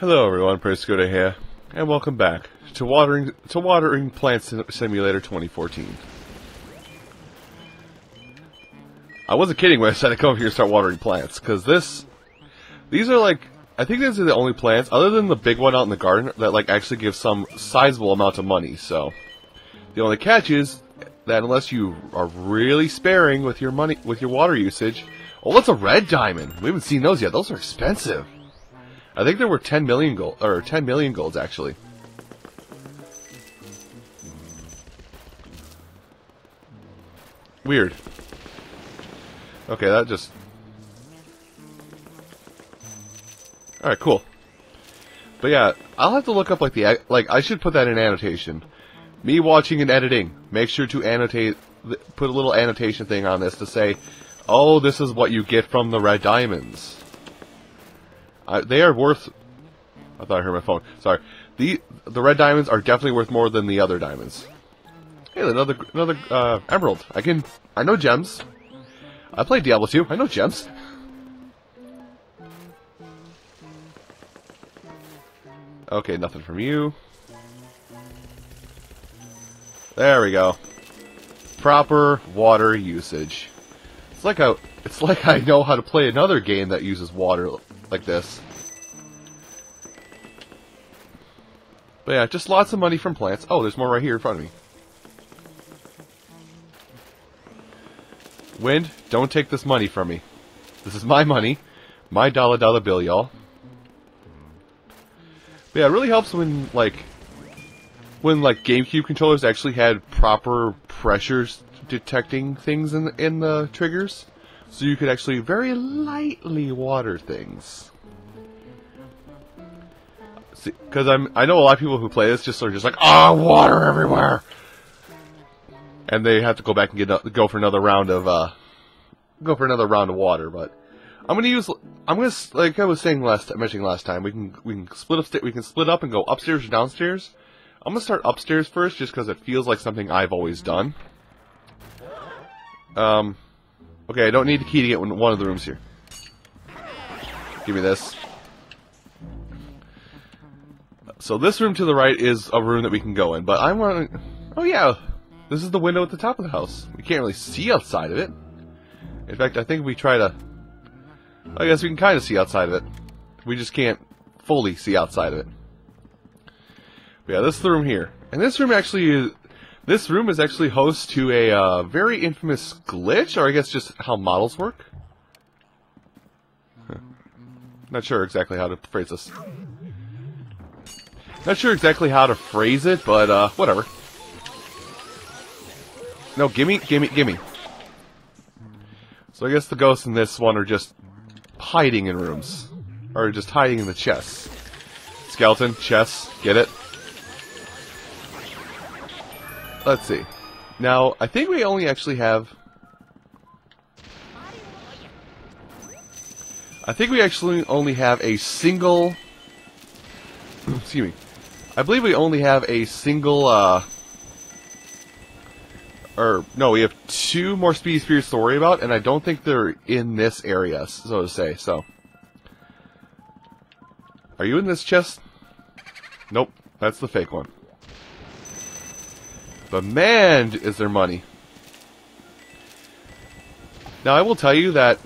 Hello everyone, Praisedscooter here, and welcome back to Watering Plants sim Simulator 2014. I wasn't kidding when I said to come over here and start watering plants, because these are like, I think these are the only plants, other than the big one out in the garden, that like actually give some sizable amount of money, so. The only catch is that unless you are really sparing with your money, with your water usage. Oh, what's a red diamond? We haven't seen those yet. Those are expensive. I think there were 10 million gold, or 10 million golds actually. Weird. Okay, that just. All right, cool. But yeah, I'll have to look up like the I should put that in annotation. Me watching and editing. Make sure to annotate, put a little annotation thing on this to say, oh, this is what you get from the red diamonds. They are worth. I thought I heard my phone. Sorry. The red diamonds are definitely worth more than the other diamonds. Hey, another emerald. I know gems. I played Diablo 2. I know gems. Okay, nothing from you. There we go. Proper water usage. It's like I know how to play another game that uses water like this. But yeah, just lots of money from plants. Oh, there's more right here in front of me. Wind, don't take this money from me. This is my money. My dollar bill, y'all. But yeah, it really helps when, like GameCube controllers actually had proper pressures detecting things in the triggers, so you could actually very lightly water things. Because I know a lot of people who play this just are just like, ah, water everywhere, and they have to go back and go for another round of water. But I'm gonna like I was saying mentioning last time, we can split up and go upstairs or downstairs. I'm going to start upstairs first, just because it feels like something I've always done. Okay, I don't need the key to get one of the rooms here. Give me this. So this room to the right is a room that we can go in, but I want to... Oh yeah, this is the window at the top of the house. We can't really see outside of it. In fact, I think we try to... I guess we can kind of see outside of it. We just can't fully see outside of it. Yeah, this is the room here, and this room is actually host to a very infamous glitch, or I guess just how models work. Huh. Not sure exactly how to phrase this. Not sure exactly how to phrase it, but whatever. No, gimme. So I guess the ghosts in this one are just hiding in rooms, or just hiding in the chests. Skeleton, chests, get it. Let's see. Now, I think we only actually have... I think we actually only have a single... Excuse me. I believe we only have a single, Or, no, we have two more speedy spirits to worry about, and I don't think they're in this area, so to say, so... Are you in this chest? Nope. That's the fake one. But man, is there money. Now I will tell you that,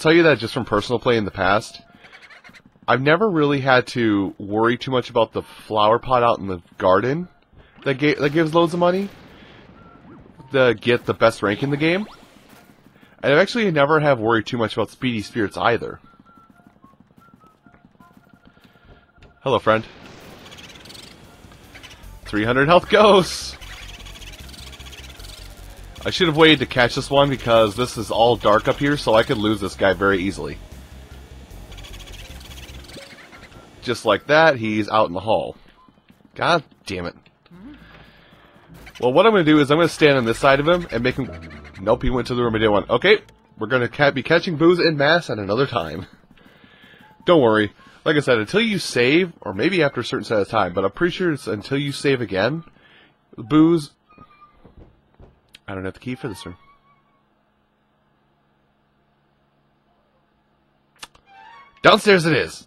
just from personal play in the past, I've never really had to worry too much about the flower pot out in the garden that gives loads of money to get the best rank in the game. And I actually never have worried too much about speedy spirits either. Hello, friend. 300 health goes! I should have waited to catch this one because this is all dark up here, so I could lose this guy very easily. Just like that, he's out in the hall. God damn it. Well, what I'm going to do is I'm going to stand on this side of him and make him... Nope, he went to the room I didn't want. Okay, we're going to be catching boos en masse at another time. Don't worry. Like I said, until you save, or maybe after a certain set of time, but I'm pretty sure it's until you save again, boos... I don't have the key for this room. Downstairs it is!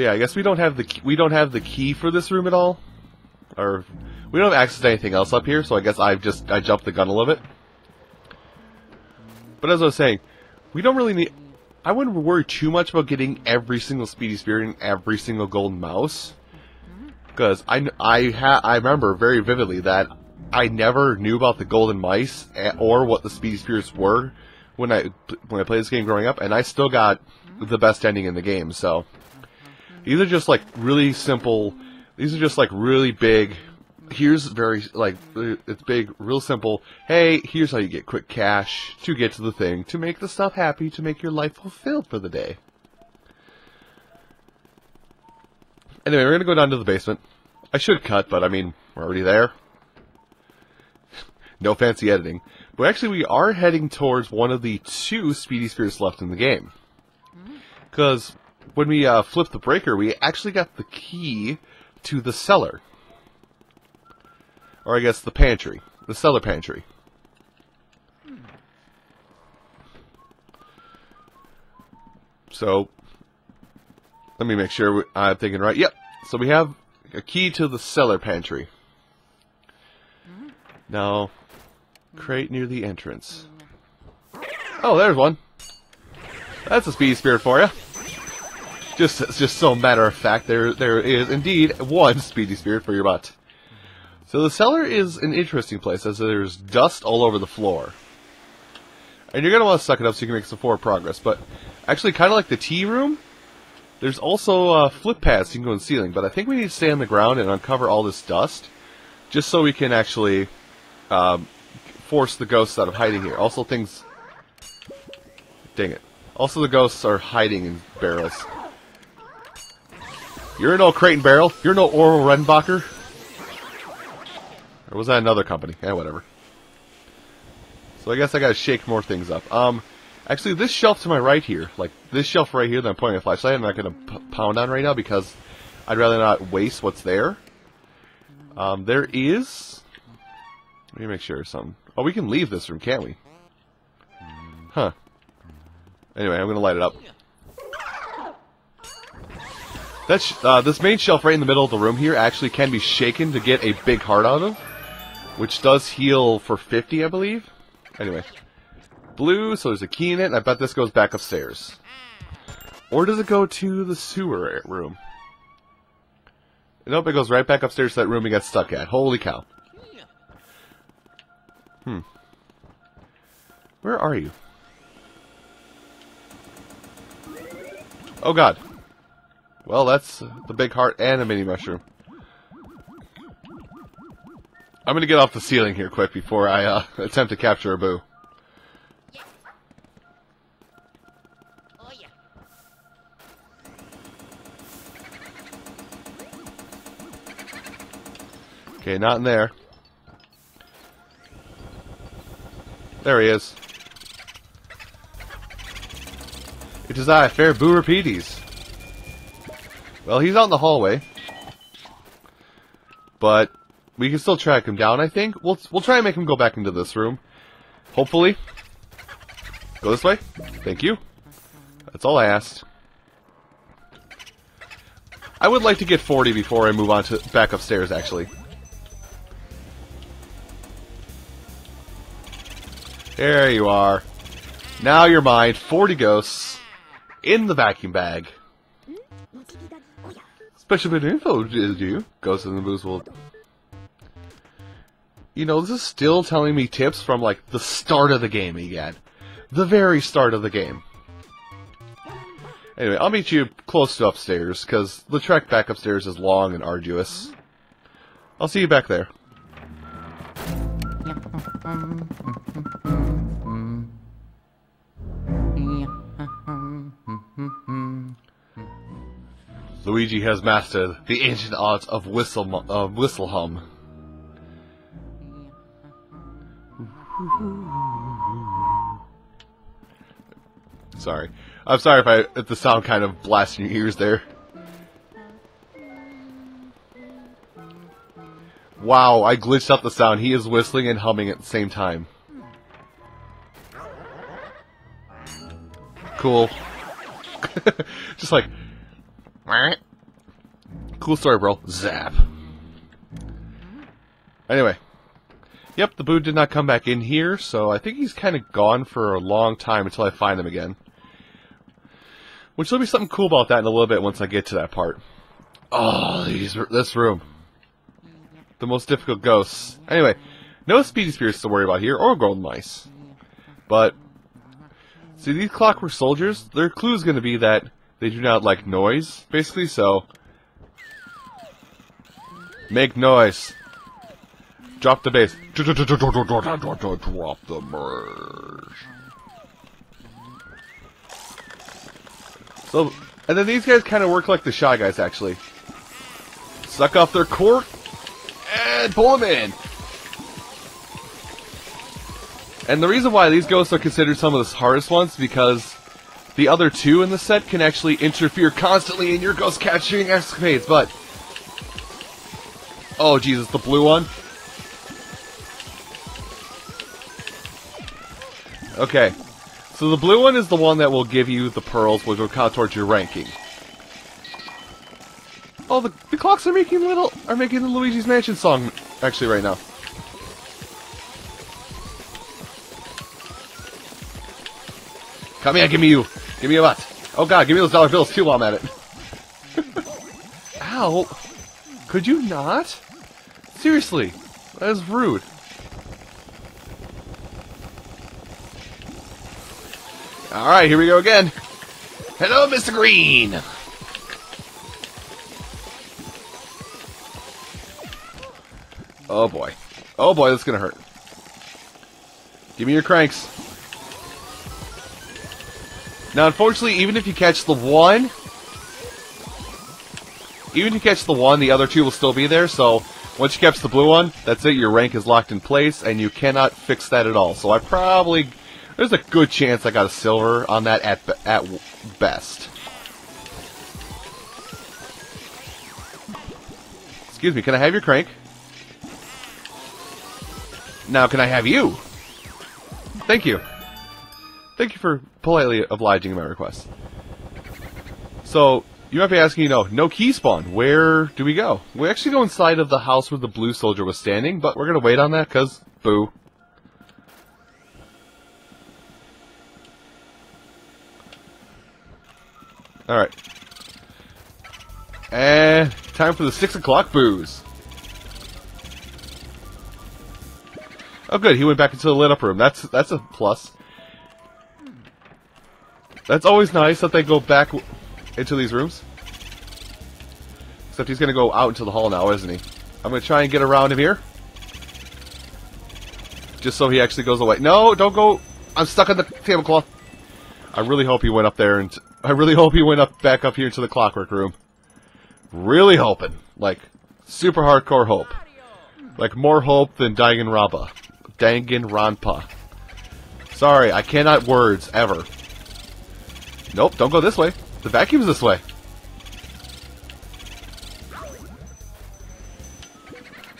But yeah, I guess we don't have the key for this room at all, or we don't have access to anything else up here. So I guess I jumped the gun a little bit. But as I was saying, we don't really need. I wouldn't worry too much about getting every single Speedy Spirit and every single Golden Mouse, because I remember very vividly that I never knew about the Golden Mice or what the Speedy Spirits were when I played this game growing up, and I still got the best ending in the game. So these are just like really simple. These are just like really big. Here's very like it's big, real simple. Hey, here's how you get quick cash to get to the thing, to make the stuff happy, to make your life fulfilled for the day. Anyway, we're gonna go down to the basement. I should cut, but I mean we're already there. No fancy editing. But actually, we are heading towards one of the two Speedy Spirits left in the game, because when we flipped the breaker, we actually got the key to the cellar. Or I guess the pantry. The cellar pantry. So, let me make sure I'm thinking right. Yep. So we have a key to the cellar pantry. Now, crate near the entrance. Oh, there's one. That's a Speedy Spirit for you. Just so matter of fact, there is indeed one Speedy Spirit for your butt. So the cellar is an interesting place, as there's dust all over the floor. And you're going to want to suck it up so you can make some forward progress, but actually, kind of like the tea room, there's also flip paths you can go in the ceiling, but I think we need to stay on the ground and uncover all this dust, just so we can actually force the ghosts out of hiding here. Also things... Dang it. Also the ghosts are hiding in barrels. You're no crate and barrel. You're no Orville Redenbacher. Or was that another company? Yeah, whatever. So I guess I gotta shake more things up. Actually, this shelf to my right here, like this shelf right here that I'm pointing a flashlight, I'm not gonna pound on right now because I'd rather not waste what's there. There is... Let me make sure of something. Oh, we can leave this room, can't we? Huh. Anyway, I'm gonna light it up. This main shelf right in the middle of the room here actually can be shaken to get a big heart out of, which does heal for 50, I believe. Anyway, blue, so there's a key in it, and I bet this goes back upstairs. Or does it go to the sewer room? Nope, it goes right back upstairs to that room we got stuck at. Holy cow. Where are you? Oh god. Well, that's the big heart and a mini mushroom. I'm gonna get off the ceiling here quick before I attempt to capture a boo. Yeah. Oh, yeah. Okay, not in there. There he is. It is I, Fair Boo Repedes. Well, he's out in the hallway, but we can still track him down, I think. We'll try and make him go back into this room, hopefully. Go this way. Thank you. That's all I asked. I would like to get 40 before I move on to back upstairs, actually. There you are. Now you're mine. 40 ghosts in the vacuum bag. Special bit of info is you. Ghosts in the Booze will... You know, this is still telling me tips from, like, the start of the game again. The very start of the game. Anyway, I'll meet you close to upstairs, because the trek back upstairs is long and arduous. I'll see you back there. Luigi has mastered the ancient art of whistle hum. Sorry, I'm sorry if the sound kind of blasts in your ears there. Wow, I glitched out the sound. He is whistling and humming at the same time. Cool. Just like. cool story, bro. Zap. Anyway. Yep, the Boo did not come back in here, so I think he's kind of gone for a long time until I find him again. Which there'll be something cool about that in a little bit once I get to that part. Oh, this room. The most difficult ghosts. Anyway, no speedy spirits to worry about here, or golden mice. But, see, these clockwork soldiers, their clue is going to be that they do not like noise, basically, so... Make noise. Drop the bass. Drop the merge. So, and then these guys kind of work like the Shy Guys, actually. Suck off their cork, and pull them in. And the reason why these ghosts are considered some of the hardest ones is because the other two in the set can actually interfere constantly in your ghost catching escapades, but... Oh, Jesus, the blue one. Okay, so the blue one is the one that will give you the pearls, which will count towards your ranking. Oh, the clocks are making the Luigi's Mansion song actually right now. Come here, give me you, give me a lot. Oh God, give me those dollar bills too while I'm at it. Ow! Could you not? Seriously, that is rude. Alright, here we go again. Hello, Mr. Green! Oh boy. Oh boy, that's gonna hurt. Give me your cranks. Now, unfortunately, even if you catch the one, the other two will still be there, so once you catch the blue one, that's it, your rank is locked in place, and you cannot fix that at all. So I probably... There's a good chance I got a silver on that at best. Excuse me, can I have your crank? Now, can I have you? Thank you. Thank you for politely obliging my request. So, you might be asking, you know, no key spawn. Where do we go? We actually go inside of the house where the blue soldier was standing, but we're going to wait on that because, boo. Alright. And time for the 6 o'clock booze. Oh good, he went back into the lit up room. That's a plus. That's always nice that they go back into these rooms. Except he's gonna go out into the hall now, isn't he? I'm gonna try and get around him here. Just so he actually goes away. No, don't go! I'm stuck on the tablecloth. I really hope he went up there and... I really hope he went up back up here to the clockwork room. Really hoping. Like, super hardcore hope. Like, more hope than Danganronpa. Danganronpa. Sorry, I cannot words, ever. Nope, don't go this way. The vacuum's this way.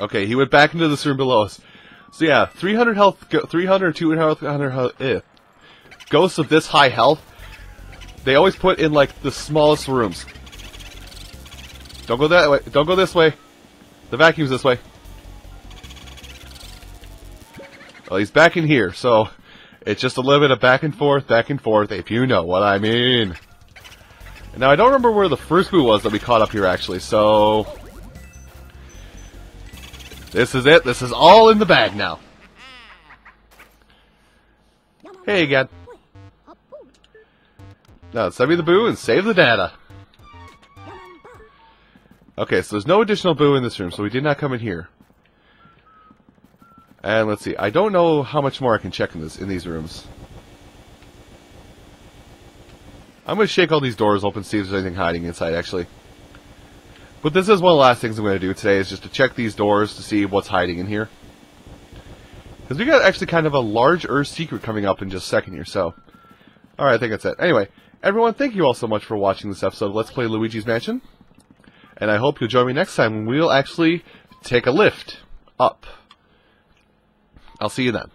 Okay, he went back into this room below us. So yeah, 300 health... 300, 200 health... Ghosts of this high health, they always put in, like, the smallest rooms. Don't go that way. Don't go this way. The vacuum's this way. Well, he's back in here, so it's just a little bit of back and forth, if you know what I mean. Now, I don't remember where the first Boo was that we caught up here, actually, so... This is it. This is all in the bag now. Hey, again. Now, send me the Boo and save the data. Okay, so there's no additional Boo in this room, so we did not come in here. And let's see, I don't know how much more I can check in these rooms. I'm going to shake all these doors open, see if there's anything hiding inside, actually. But this is one of the last things I'm going to do today, is just to check these doors to see what's hiding in here. Because we got actually kind of a larger secret coming up in just a second here, so... Alright, I think that's it. Anyway, everyone, thank you all so much for watching this episode of Let's Play Luigi's Mansion. And I hope you'll join me next time when we'll actually take a lift up. I'll see you then.